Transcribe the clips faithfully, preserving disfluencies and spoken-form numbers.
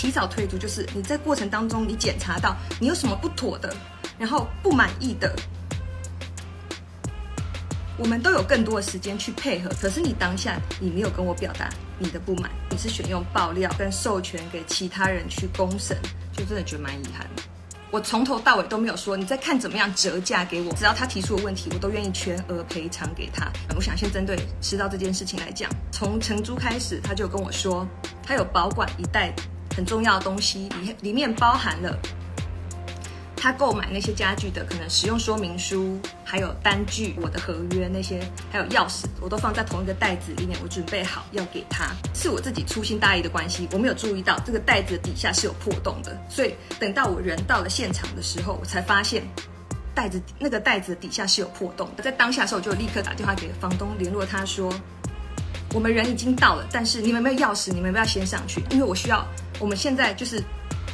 提早退租就是你在过程当中你检查到你有什么不妥的，然后不满意的，我们都有更多的时间去配合。可是你当下你没有跟我表达你的不满，你是选用爆料跟授权给其他人去公审，就真的觉得蛮遗憾的。我从头到尾都没有说你在看怎么样折价给我，只要他提出的问题，我都愿意全额赔偿给他。我想先针对吃到这件事情来讲，从承租开始，他就跟我说，他有保管一袋很重要的东西，里里面包含了他购买那些家具的可能使用说明书，还有单据、我的合约那些，还有钥匙，我都放在同一个袋子里面，我准备好要给他。是我自己粗心大意的关系，我没有注意到这个袋子的底下是有破洞的，所以等到我人到了现场的时候，我才发现袋子那个袋子的底下是有破洞的。在当下的时候，我就立刻打电话给房东联络他说，我们人已经到了，但是你们没有钥匙，你们不要先上去，因为我需要，我们现在就是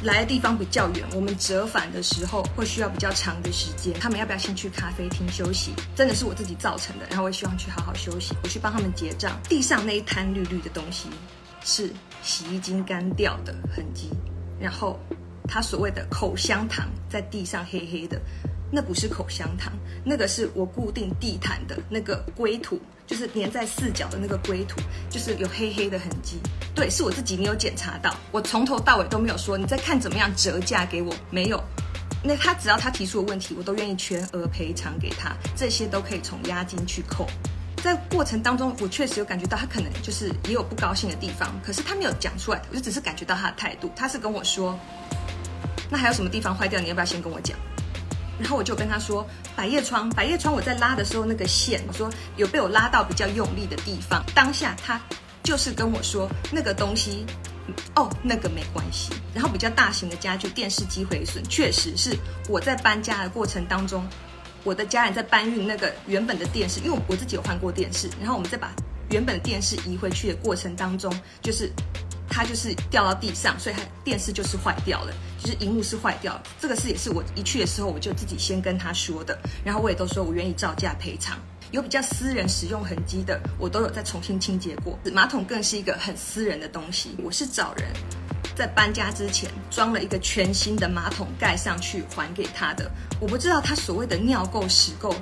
来的地方比较远，我们折返的时候会需要比较长的时间。他们要不要先去咖啡厅休息？真的是我自己造成的，然后我也希望去好好休息。我去帮他们结账，地上那一滩绿绿的东西是洗衣精干掉的痕迹，然后他所谓的口香糖在地上黑黑的，那不是口香糖，那个是我固定地毯的那个龟土，就是粘在四角的那个龟土，就是有黑黑的痕迹。对，是我自己没有检查到，我从头到尾都没有说你在看怎么样折价给我，没有。那他只要他提出的问题，我都愿意全额赔偿给他，这些都可以从押金去扣。在过程当中，我确实有感觉到他可能就是也有不高兴的地方，可是他没有讲出来，我就只是感觉到他的态度。他是跟我说，那还有什么地方坏掉，你要不要先跟我讲？然后我就跟他说，百叶窗，百叶窗我在拉的时候那个线，我说有被我拉到比较用力的地方。当下他就是跟我说那个东西，哦，那个没关系。然后比较大型的家具，电视机毁损，确实是我在搬家的过程当中，我的家人在搬运那个原本的电视，因为我自己有换过电视，然后我们再把原本的电视移回去的过程当中，就是它就是掉到地上，所以它电视就是坏掉了，就是荧幕是坏掉了。这个事也是我一去的时候我就自己先跟他说的，然后我也都说我愿意照价赔偿。有比较私人使用痕迹的，我都有再重新清洁过。马桶更是一个很私人的东西，我是找人在搬家之前装了一个全新的马桶盖上去还给他的。我不知道他所谓的尿垢、屎垢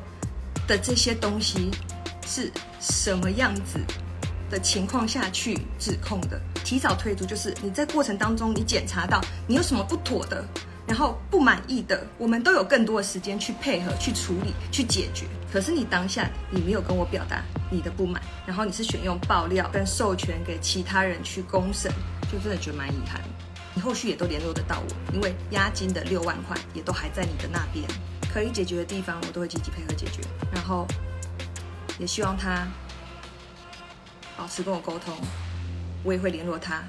的这些东西是什么样子的情况下去指控的。提早退租就是你在过程当中你检查到你有什么不妥的，然后不满意的，我们都有更多的时间去配合、去处理、去解决。可是你当下你没有跟我表达你的不满，然后你是选用爆料跟授权给其他人去公审，就真的觉得蛮遗憾的。你后续也都联络得到我，因为押金的六万块也都还在你的那边，可以解决的地方我都会积极配合解决，然后也希望他保持跟我沟通，我也会联络他，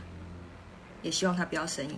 也希望他不要生意。